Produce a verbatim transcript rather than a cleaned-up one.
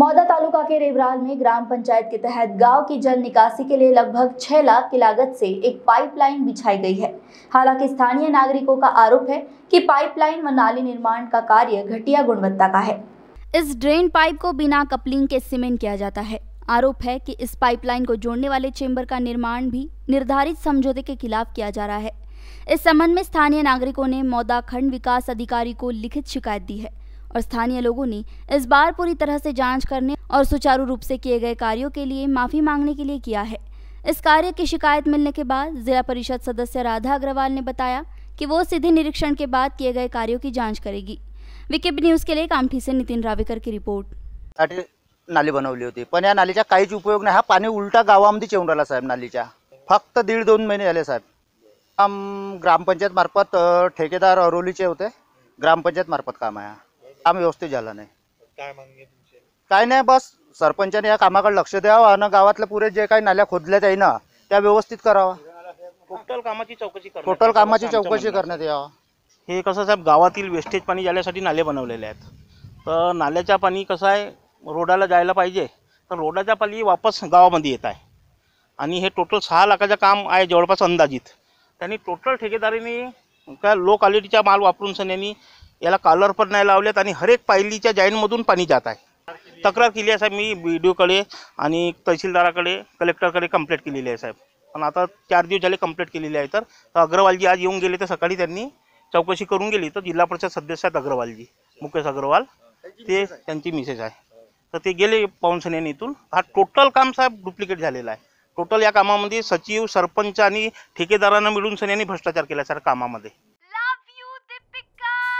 मौदा तालुका के रेबराल में ग्राम पंचायत के तहत गांव की जल निकासी के लिए लगभग छह लाख की लागत से एक पाइपलाइन बिछाई गई है। हालांकि स्थानीय नागरिकों का आरोप है कि पाइपलाइन व नाली निर्माण का कार्य घटिया गुणवत्ता का है। इस ड्रेन पाइप को बिना कपलिंग के सीमेंट किया जाता है। आरोप है कि इस पाइपलाइन को जोड़ने वाले चेंबर का निर्माण भी निर्धारित समझौते के खिलाफ किया जा रहा है। इस संबंध में स्थानीय नागरिकों ने मौदा खंड विकास अधिकारी को लिखित शिकायत दी है और स्थानीय लोगों ने इस बार पूरी तरह से जांच करने और सुचारू रूप से किए गए कार्यों के लिए माफी मांगने के लिए किया है। इस कार्य की शिकायत मिलने के बाद जिला परिषद सदस्य राधा अग्रवाल ने बताया कि वो सीधे निरीक्षण के बाद किए गए कार्यों की जांच करेगी। विकेबी न्यूज के लिए कामठी से नितिन रावेकर की रिपोर्ट। नाली बनवली होती पण या नालीचा काहीच उपयोग नाही। हा पाणी उलटा गावामध्ये चेवून राहिला साहेब। नालीचा फक्त दीड दोन महिने झाले साहेब। आम ग्रामपंचायत मार्फत ठेकेदार अरोलीचे होते, ग्रामपंचायत मार्फत काम आहे। काम व्यवस्थित झालं नाही। काय मागणी तुमची? काय नाही, बस सरपंचाने या कामाकडे लक्ष द्यावं आणि गावातले पुरे जे काही नाल्या खोदल्या आहेत ना त्या व्यवस्थित करावा। टोटल कामाची चौकशी करण्यात टोटल कामाची चौकशी करण्यात यावा। हे कसं साहेब, गावातील वेस्टेज पाणी जाण्यासाठी नाले बनवलेले आहेत। तर नाल्याचा पाणी कसं आहे, रोडाला जायला पाहिजे तर रोडाचा पाणी वापस गावामध्ये येत आहे आणि हे टोटल सहा लाखाचं काम आहे जवळपास अंदाजित। त्यांनी टोटल ठेकेदारीने का लो क्वालिटीचा माल वापरून सन्यानी याला कॉलर पण नाही लावलेत आणि हर एक पायलीच्या जॉईनमधून पाणी जात आहे। तक्रार केली आहे साहेब मी बीडीओकडे आणि तहसीलदाराकडे कलेक्टरकडे कंप्लेंट केलेली आहे साहेब। पण आता चार दिवस झाले कंप्लेंट केलेली आहे। तर अग्रवालजी आज येऊन गेले, तर सकाळी त्यांनी चौकशी करून गेली। तर जिल्हा परिषद सदस्य अग्रवालजी मुकेश अग्रवाल ते त्यांची मिसेज आहे। तर ते गेले पावसाने इथून। हा टोटल काम साहेब डुप्लिकेट झालेला आहे। टोटल या कामामध्ये सचिव सरपंच आणि ठेकेदारांना मिळून सन्यानी भ्रष्टाचार केला सर कामामध्ये।